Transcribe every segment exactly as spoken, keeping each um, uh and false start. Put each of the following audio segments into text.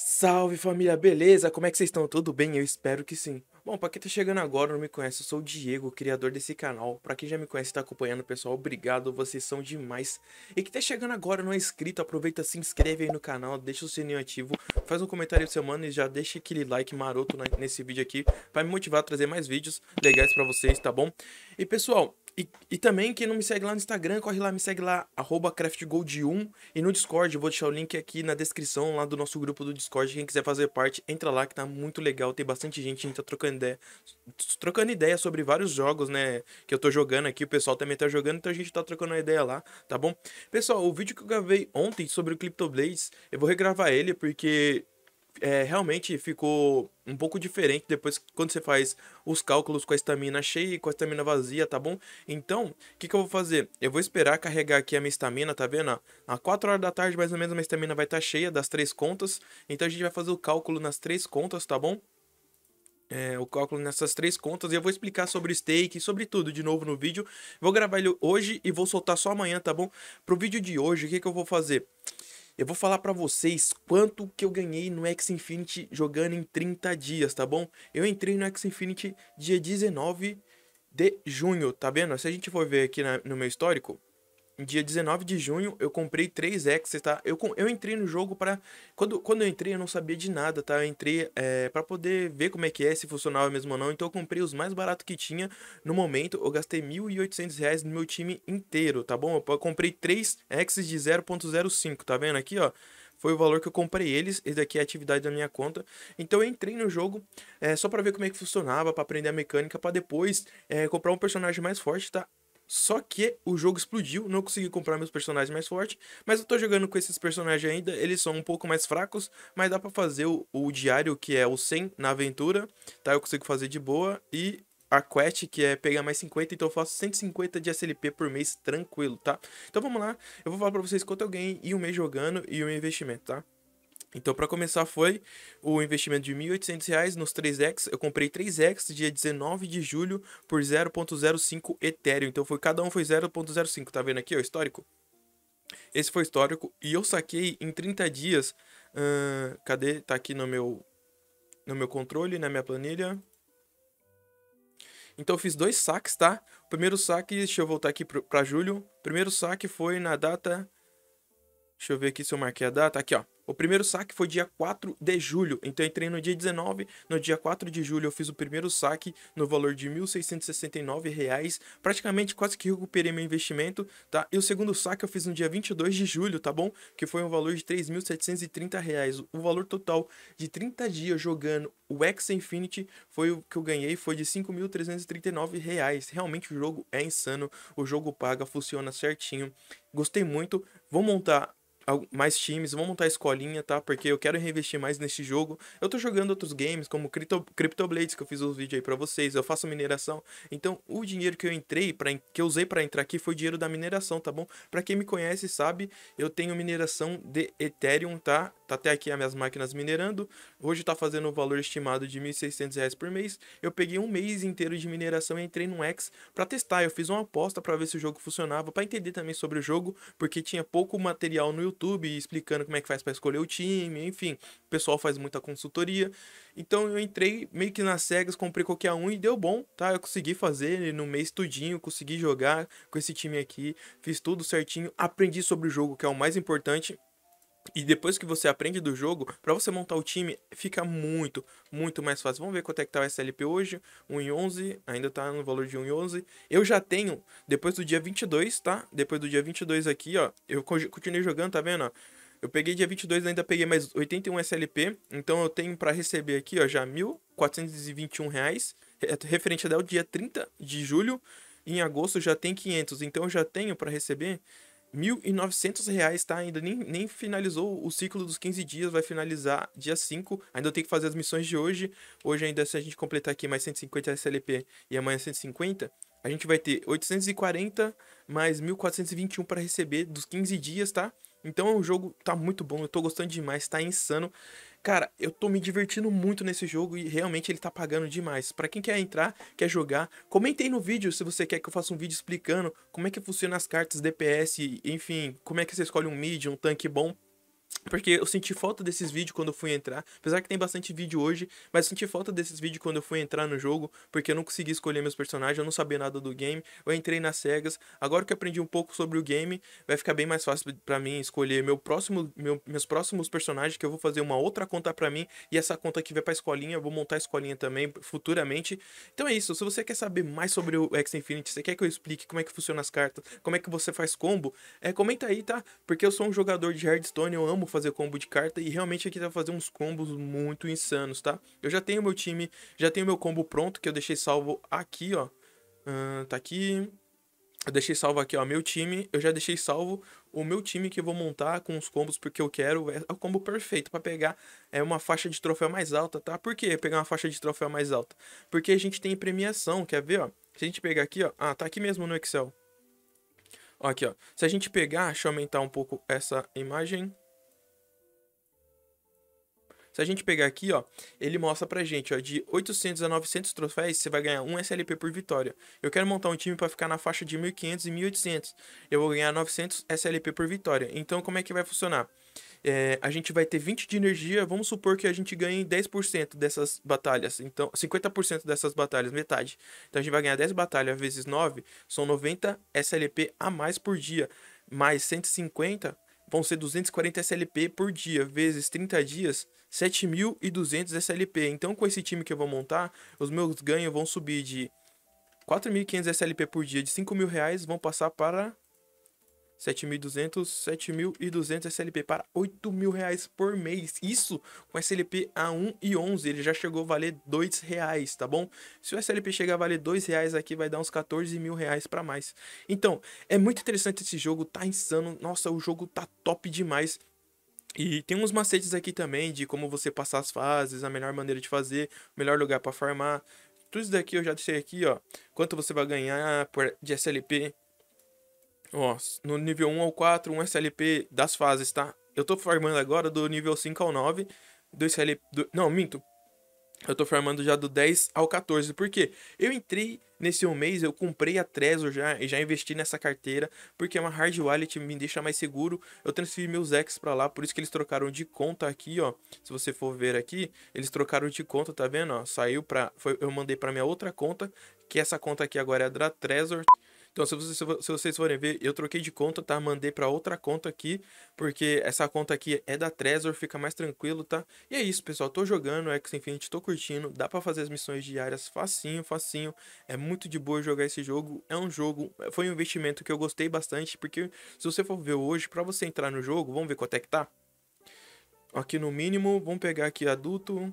Salve família, beleza? Como é que vocês estão? Tudo bem? Eu espero que sim. Bom, pra quem tá chegando agora não me conhece, eu sou o Diego, criador desse canal. Pra quem já me conhece e tá acompanhando, pessoal, obrigado, vocês são demais. E quem tá chegando agora não é inscrito, aproveita, se inscreve aí no canal, deixa o sininho ativo, faz um comentário de semana e já deixa aquele like maroto nesse vídeo aqui, pra me motivar a trazer mais vídeos legais pra vocês, tá bom? E pessoal... E, e também, quem não me segue lá no Instagram, corre lá, me segue lá, arroba craftgold um. E no Discord, eu vou deixar o link aqui na descrição, lá do nosso grupo do Discord. Quem quiser fazer parte, entra lá que tá muito legal. Tem bastante gente, a gente tá trocando ideia, trocando ideia sobre vários jogos, né? Que eu tô jogando aqui, o pessoal também tá jogando, então a gente tá trocando uma ideia lá, tá bom? Pessoal, o vídeo que eu gravei ontem sobre o CryptoBlades, eu vou regravar ele porque... É, realmente ficou um pouco diferente depois quando você faz os cálculos com a estamina cheia e com a estamina vazia, tá bom? Então, o que, que eu vou fazer? Eu vou esperar carregar aqui a minha estamina, tá vendo? Às quatro horas da tarde, mais ou menos, a minha estamina vai estar cheia das três contas. Então a gente vai fazer o cálculo nas três contas, tá bom? É, o cálculo nessas três contas e eu vou explicar sobre o stake, sobre tudo de novo no vídeo. Vou gravar ele hoje e vou soltar só amanhã, tá bom? Pro vídeo de hoje, o que, que eu vou fazer? Eu vou falar pra vocês quanto que eu ganhei no Axie Infinity jogando em trinta dias, tá bom? Eu entrei no Axie Infinity dia dezenove de junho, tá vendo? Se a gente for ver aqui na, no meu histórico, dia dezenove de junho eu comprei três Axies, tá? Eu, eu entrei no jogo pra... Quando, quando eu entrei eu não sabia de nada, tá? Eu entrei é, pra poder ver como é que é, se funcionava mesmo ou não. Então eu comprei os mais baratos que tinha no momento. Eu gastei mil e oitocentos reais no meu time inteiro, tá bom? Eu comprei três Axies de zero ponto zero cinco, tá vendo aqui, ó? Foi o valor que eu comprei eles, esse daqui é a atividade da minha conta. Então eu entrei no jogo é, só pra ver como é que funcionava, pra aprender a mecânica, pra depois é, comprar um personagem mais forte, tá? Só que o jogo explodiu, não consegui comprar meus personagens mais fortes, mas eu tô jogando com esses personagens ainda, eles são um pouco mais fracos, mas dá pra fazer o, o diário, que é o cem na aventura, tá? Eu consigo fazer de boa, e a quest, que é pegar mais cinquenta, então eu faço cento e cinquenta de S L P por mês, tranquilo, tá? Então vamos lá, eu vou falar pra vocês quanto eu ganhei em um mês jogando e um investimento, tá? Então, para começar, foi o investimento de mil e oitocentos reais nos três X. Eu comprei três X dia dezenove de julho por zero ponto zero cinco Ethereum. Então, foi, cada um foi zero ponto zero cinco. Tá vendo aqui, ó, histórico? Esse foi histórico. E eu saquei em trinta dias... Uh, cadê? Tá aqui no meu, no meu controle, na minha planilha. Então, eu fiz dois saques, tá? O primeiro saque... Deixa eu voltar aqui para julho. O primeiro saque foi na data... Deixa eu ver aqui se eu marquei a data. Aqui, ó. O primeiro saque foi dia quatro de julho, então eu entrei no dia dezenove, no dia quatro de julho eu fiz o primeiro saque no valor de mil seiscentos e sessenta e nove reais, praticamente quase que recuperei meu investimento, tá? E o segundo saque eu fiz no dia vinte e dois de julho, tá bom? Que foi um valor de três mil setecentos e trinta reais, o valor total de trinta dias jogando o Axie Infinity foi o que eu ganhei, foi de cinco mil trezentos e trinta e nove reais, realmente o jogo é insano, o jogo paga, funciona certinho, gostei muito, vou montar... mais times, vamos montar a escolinha, tá? Porque eu quero reinvestir mais nesse jogo. Eu tô jogando outros games, como Crypto, CryptoBlades, que eu fiz os vídeos aí pra vocês. Eu faço mineração. Então, o dinheiro que eu entrei, pra, que eu usei pra entrar aqui, foi dinheiro da mineração, tá bom? Pra quem me conhece, sabe, eu tenho mineração de Ethereum, tá? Tá até aqui as minhas máquinas minerando. Hoje tá fazendo um valor estimado de mil e seiscentos reais por mês. Eu peguei um mês inteiro de mineração e entrei no X pra testar. Eu fiz uma aposta pra ver se o jogo funcionava, pra entender também sobre o jogo, porque tinha pouco material no YouTube. YouTube, explicando como é que faz para escolher o time, enfim, o pessoal faz muita consultoria, então eu entrei meio que nas cegas, comprei qualquer um e deu bom, tá? Eu consegui fazer no mês tudinho, consegui jogar com esse time aqui, fiz tudo certinho, aprendi sobre o jogo, que é o mais importante. E depois que você aprende do jogo, pra você montar o time, fica muito, muito mais fácil. Vamos ver quanto é que tá o S L P hoje, um e onze, ainda tá no valor de um e onze. Eu já tenho, depois do dia vinte e dois, tá? Depois do dia vinte e dois aqui, ó, eu continuei jogando, tá vendo, ó? Eu peguei dia vinte e dois, ainda peguei mais oitenta e um S L P, então eu tenho pra receber aqui, ó, já mil quatrocentos e vinte e um reais, referente até o dia trinta de julho, e em agosto já tem quinhentos, então eu já tenho pra receber... mil e novecentos reais, tá? Ainda nem, nem finalizou o ciclo dos quinze dias, vai finalizar dia cinco. Ainda eu tenho que fazer as missões de hoje. Hoje ainda, se a gente completar aqui mais cento e cinquenta S L P e amanhã cento e cinquenta, a gente vai ter oitocentos e quarenta mais mil quatrocentos e vinte e um para receber dos quinze dias, tá? Então o jogo tá muito bom, eu tô gostando demais, tá insano. Cara, eu tô me divertindo muito nesse jogo e realmente ele tá pagando demais. Pra quem quer entrar, quer jogar, comenta aí no vídeo se você quer que eu faça um vídeo explicando como é que funciona as cartas D P S, enfim, como é que você escolhe um mid, um tanque bom. Porque eu senti falta desses vídeos quando eu fui entrar. Apesar que tem bastante vídeo hoje, mas eu senti falta desses vídeos quando eu fui entrar no jogo, porque eu não consegui escolher meus personagens, eu não sabia nada do game. Eu entrei nas cegas. Agora que eu aprendi um pouco sobre o game, vai ficar bem mais fácil pra mim escolher meu próximo, meu, meus próximos personagens, que eu vou fazer uma outra conta pra mim. E essa conta aqui vai pra escolinha, eu vou montar a escolinha também futuramente. Então é isso, se você quer saber mais sobre o Axie Infinity, você quer que eu explique como é que funciona as cartas, como é que você faz combo, é, comenta aí, tá? Porque eu sou um jogador de Hearthstone, eu amo fazer combo de carta e realmente aqui tá fazendo uns combos muito insanos, tá? Eu já tenho meu time, já tenho meu combo pronto, que eu deixei salvo aqui, ó. Uh, tá aqui... Eu deixei salvo aqui, ó, meu time. Eu já deixei salvo o meu time que eu vou montar com os combos, porque eu quero. É o combo perfeito pra pegar é, uma faixa de troféu mais alta, tá? Por que pegar uma faixa de troféu mais alta? Porque a gente tem premiação, quer ver, ó? Se a gente pegar aqui, ó. Ah, tá aqui mesmo no Excel. Ó, aqui, ó. Se a gente pegar, deixa eu aumentar um pouco essa imagem. Se a gente pegar aqui, ó, ele mostra pra gente, ó, de oitocentos a novecentos troféus, você vai ganhar um S L P por vitória. Eu quero montar um time pra ficar na faixa de mil e quinhentos e mil e oitocentos. Eu vou ganhar novecentos S L P por vitória. Então, como é que vai funcionar? É, a gente vai ter vinte de energia, vamos supor que a gente ganhe dez por cento dessas batalhas, então cinquenta por cento dessas batalhas, metade. Então a gente vai ganhar dez batalhas vezes nove, são noventa S L P a mais por dia, mais cento e cinquenta vão ser duzentos e quarenta S L P por dia, vezes trinta dias, sete mil e duzentos S L P. Então com esse time que eu vou montar, os meus ganhos vão subir de quatro mil e quinhentos S L P por dia, de cinco mil reais, vão passar para... sete mil e duzentos S L P, para oito mil reais por mês. Isso com S L P a um e onze, ele já chegou a valer dois reais, tá bom? Se o S L P chegar a valer dois reais aqui, vai dar uns quatorze mil reais pra mais. Então, é muito interessante esse jogo, tá insano. Nossa, o jogo tá top demais. E tem uns macetes aqui também, de como você passar as fases, a melhor maneira de fazer, o melhor lugar pra farmar. Tudo isso daqui eu já deixei aqui, ó. Quanto você vai ganhar de S L P... Ó, no nível um ao quatro, um S L P das fases, tá? Eu tô farmando agora do nível cinco ao nove, do S L P... Do... Não, minto. Eu tô farmando já do dez ao quatorze, porque eu entrei nesse um mês, eu comprei a Trezor já e já investi nessa carteira, porque é uma hard wallet, me deixa mais seguro. Eu transferi meus ex pra lá, por isso que eles trocaram de conta aqui, ó. Se você for ver aqui, eles trocaram de conta, tá vendo? Ó, saiu pra... Foi... Eu mandei pra minha outra conta, que essa conta aqui agora é a da Trezor. Então, se vocês, se vocês forem ver, eu troquei de conta, tá? Mandei pra outra conta aqui, porque essa conta aqui é da Trezor, fica mais tranquilo, tá? E é isso, pessoal. Tô jogando Axie Infinity, tô curtindo. Dá pra fazer as missões diárias facinho, facinho. É muito de boa jogar esse jogo. É um jogo... Foi um investimento que eu gostei bastante, porque se você for ver hoje, pra você entrar no jogo... Vamos ver quanto é que tá? Aqui no mínimo, vamos pegar aqui adulto...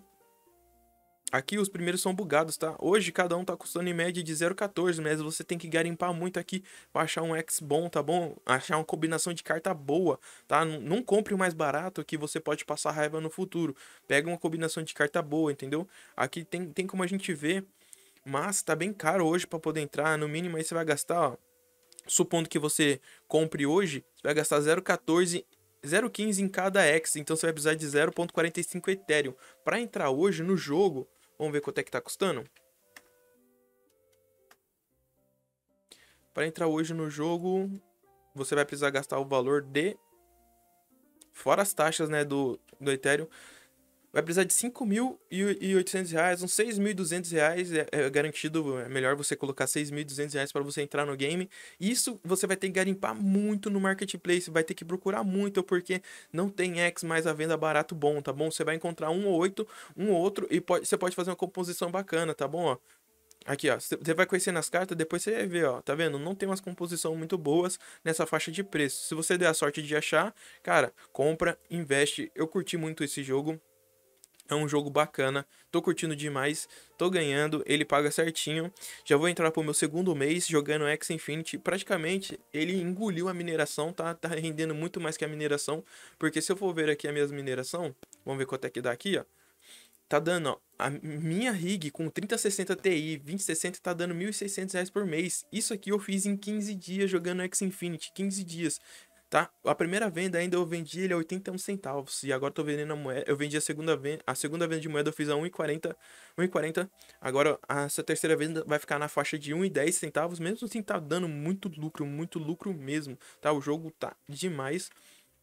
Aqui os primeiros são bugados, tá? Hoje cada um tá custando em média de zero vírgula quatorze, mas você tem que garimpar muito aqui pra achar um ex bom, tá bom? Achar uma combinação de carta boa, tá? Não compre o mais barato que você pode passar raiva no futuro. Pega uma combinação de carta boa, entendeu? Aqui tem, tem como a gente ver, mas tá bem caro hoje pra poder entrar. No mínimo aí você vai gastar, ó, supondo que você compre hoje, você vai gastar zero vírgula quatorze... zero vírgula quinze em cada X, então você vai precisar de zero vírgula quarenta e cinco Ethereum. Para entrar hoje no jogo, vamos ver quanto é que tá custando? Para entrar hoje no jogo, você vai precisar gastar o valor de... Fora as taxas, né, do, do Ethereum. Vai precisar de cinco mil e oitocentos reais, uns seis mil e duzentos reais é, é garantido. É melhor você colocar seis mil e duzentos reais para você entrar no game. Isso você vai ter que garimpar muito no Marketplace, vai ter que procurar muito, porque não tem X mais a venda barato bom, tá bom? Você vai encontrar um ou oito, um ou outro, e pode, você pode fazer uma composição bacana, tá bom, ó? Aqui, ó, você vai conhecendo as cartas, depois você vai ver, ó, tá vendo? Não tem umas composições muito boas nessa faixa de preço. Se você der a sorte de achar, cara, compra, investe. Eu curti muito esse jogo. É um jogo bacana, tô curtindo demais, tô ganhando, ele paga certinho. Já vou entrar pro meu segundo mês jogando Axie Infinity. Praticamente, ele engoliu a mineração, tá? Tá rendendo muito mais que a mineração. Porque se eu for ver aqui a minha mineração, vamos ver quanto é que dá aqui, ó. Tá dando, ó, a minha rig com trinta sessenta Ti, vinte sessenta tá dando mil e seiscentos reais por mês. Isso aqui eu fiz em quinze dias jogando Axie Infinity, quinze dias. Tá? A primeira venda ainda eu vendi ele a oitenta e um centavos. E agora eu tô vendendo a moeda. Eu vendi a segunda venda. A segunda venda de moeda eu fiz a um e quarenta. Agora essa terceira venda vai ficar na faixa de um e dez centavos. Mesmo assim tá dando muito lucro. Muito lucro mesmo. Tá? O jogo tá demais.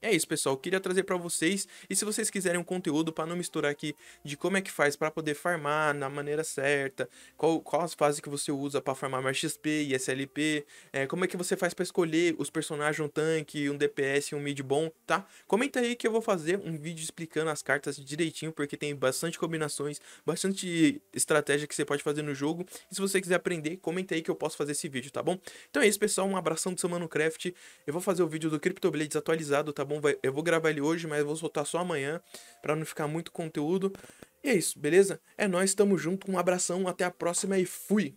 É isso, pessoal, eu queria trazer para vocês, e se vocês quiserem um conteúdo para não misturar aqui de como é que faz para poder farmar na maneira certa, qual, qual as fases que você usa para farmar mais X P e S L P, é, como é que você faz para escolher os personagens, um tanque, um D P S, um mid bom, tá? Comenta aí que eu vou fazer um vídeo explicando as cartas direitinho, porque tem bastante combinações, bastante estratégia que você pode fazer no jogo, e se você quiser aprender, comenta aí que eu posso fazer esse vídeo, tá bom? Então é isso, pessoal, um abração do seu mano Craft, eu vou fazer o vídeo do CryptoBlades atualizado, tá bom? Eu vou gravar ele hoje, mas eu vou soltar só amanhã pra não ficar muito conteúdo. E é isso, beleza? É nóis, tamo junto, um abração, até a próxima e fui!